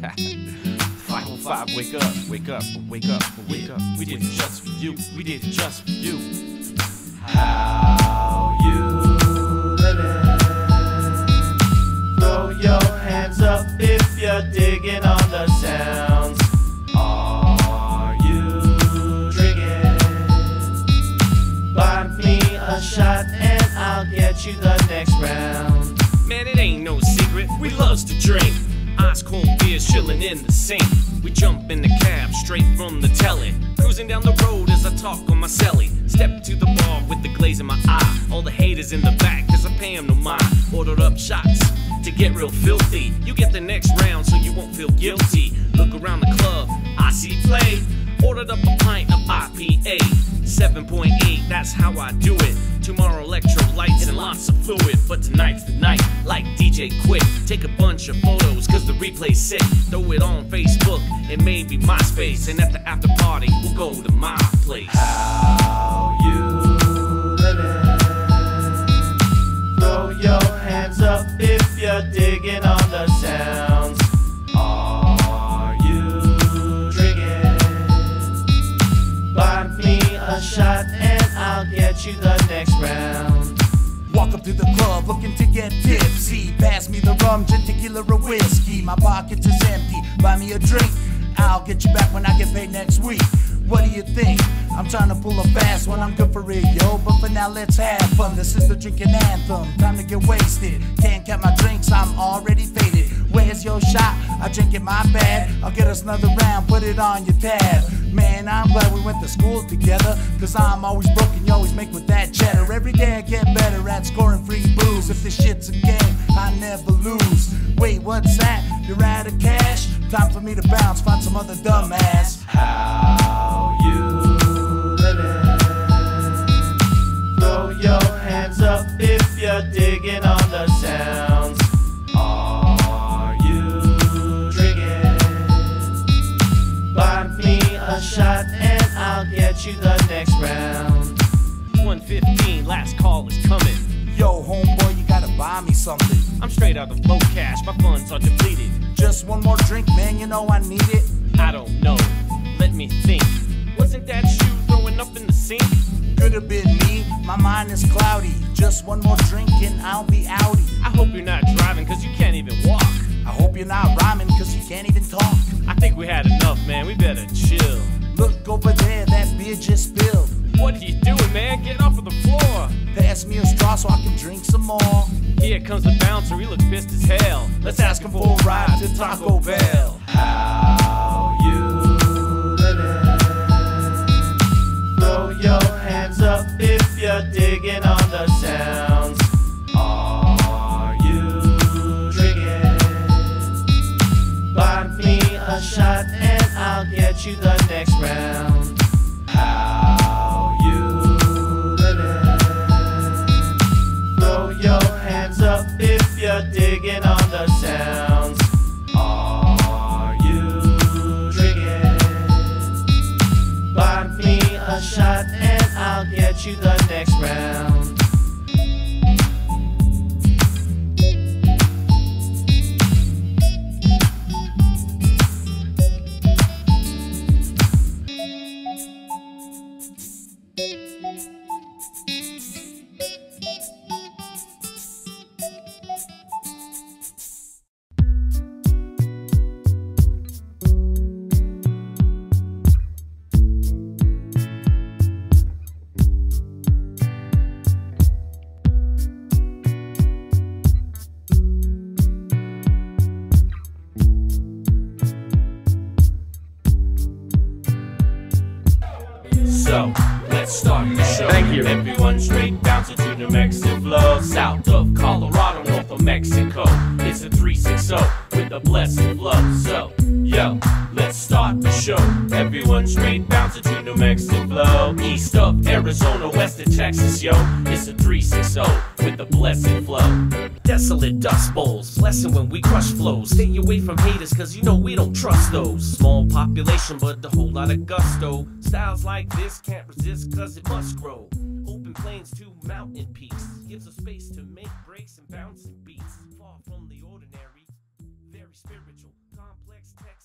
505, wake up, wake up, wake up, wake up. We did it just for you, we did it just for you. How you living? Throw your hands up if you're digging on the sounds. Are you drinking? Buy me a shot and I'll get you the next round. Man, it ain't no secret, we loves to drink. Ice cold beers chilling in the sink. We jump in the cab straight from the telly. Cruising down the road as I talk on my celly. Step to the bar with the glaze in my eye. All the haters in the back cause I pay them no mind. Ordered up shots to get real filthy. You get the next round so you won't feel guilty. Look around the club, I see play. Ordered up a pint of IPA 7.8, that's how I do it. Tomorrow electrolytes and lots of fluid. But tonight's the night, like DJ Quick. Take a bunch of photos, cause the replay's sick. Throw it on Facebook, and maybe MySpace. And at the after party, we'll go to my place. How you living? Throw your hands up if you're digging on the sounds. Shot and I'll get you the next round. Walk up to the club looking to get tipsy. Pass me the rum, gin, tequila, or whiskey. My pocket is empty, buy me a drink. I'll get you back when I get paid next week. What do you think? I'm trying to pull a fast one, I'm good for it, yo. But for now let's have fun, this is the drinking anthem. Time to get wasted, can't cap my drinks, I'm already faded. Where's your shot? I drink it, my bad. I'll get us another round, put it on your tab. Man, I'm glad we went to school together, cause I'm always broke and you always make with that cheddar. Every day I get better at scoring free booze. If this shit's a game, I never lose. Wait, what's that? You're out of cash? Time for me to bounce, find some other dumbass. How you living? Throw your hands up if you're digging on the sounds. Shot and I'll get you the next round. 115, last call is coming. Yo, homeboy, you gotta buy me something. I'm straight out of low cash, my funds are depleted. Just one more drink, man, you know I need it. I don't know, let me think. Wasn't that shoe throwing up in the sink? Could've been me, my mind is cloudy. Just one more drink and I'll be outie. I hope you're not driving cause you can't even walk. I hope you're not rhyming cause you can't even talk. I think we had enough, man, we better chill. Look over there, that beer just spilled. What are you doing, man? Get off of the floor. Pass me a straw so I can drink some more. Here comes the bouncer, he looks pissed as hell. Let's ask him for a ride to Taco Bell. How you living? Throw your hands up if you're digging on the sounds. Are you drinking? Buy me a shot and I'll get you the next round. How you living? Throw your hands up if you're digging on the sounds. Are you drinking? Buy me a shot and I'll get you the next round. So, let's start the show. Thank you. Everyone straight bouncer to New Mexiflow. South of Colorado, north of Mexico. It's a 360 with a blessing flow. So, yo, let's start the show. Everyone straight bouncer to New Mexiflow. East of Arizona, west of Texas, yo. It's a 360 with a blessing flow. Desolate dust bowls, blessing when we crush flows. Stay away from haters cause you know we don't trust those. Small population but a whole lot of gusto. Styles like this can't resist cause it must grow. Open plains to mountain peaks, gives us space to make breaks and bouncing beats. Far from the ordinary, very spiritual, complex. complex tech